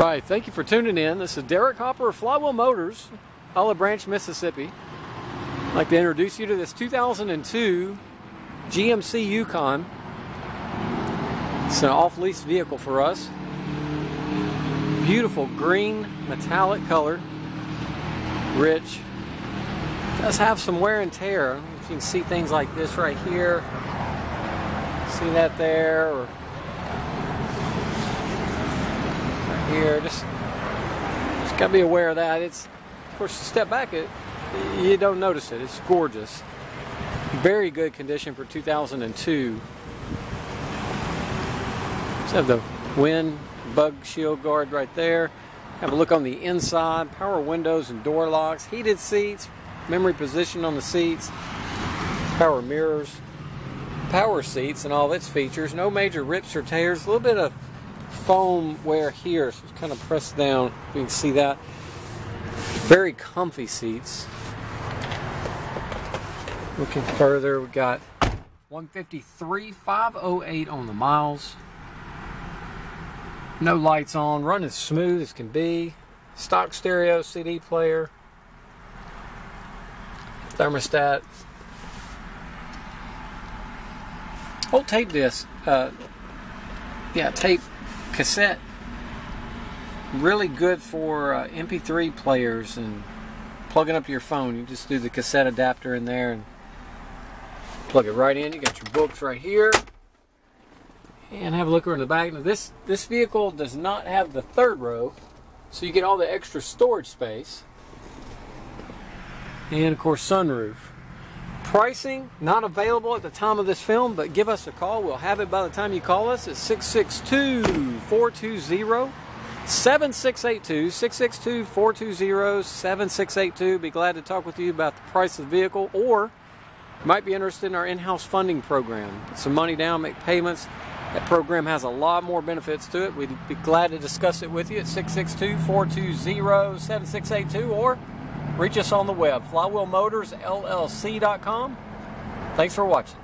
Right, thank you for tuning in. This is Derek Hopper of Flywheel Motors, Olive Branch, Mississippi. I'd like to introduce you to this 2002 GMC Yukon. It's an off-lease vehicle for us. Beautiful green metallic color, rich. It does have some wear and tear. You can see things like this right here. See that there? Or here, just got to be aware of that. It's, of course, you step back, you don't notice it. It's gorgeous. Very good condition for 2002. Just have the wind bug shield guard right there. Have a look on the inside. Power windows and door locks. Heated seats. Memory position on the seats. Power mirrors. Power seats and all its features. No major rips or tears. A little bit of foam wear here, so it's kind of pressed down. You can see that. Very comfy seats. Looking further, we got 153,508 on the miles. No lights on, running smooth as can be. Stock stereo, CD player, thermostat. Old tape disc, tape cassette. Really good for MP3 players and plugging up to your phone. You just do the cassette adapter in there and plug it right in. You got your books right here. And have a look around the back. Now this vehicle does not have the third row, so you get all the extra storage space. And of course, sunroof. Pricing not available at the time of this film, but give us a call. We'll have it by the time you call us at 662-420-7682, 662-420-7682. Be glad to talk with you about the price of the vehicle, or you might be interested in our in-house funding program. Put some money down, make payments. That program has a lot more benefits to it. We'd be glad to discuss it with you at 662-420-7682, or reach us on the web, flywheelmotorsllc.com. Thanks for watching.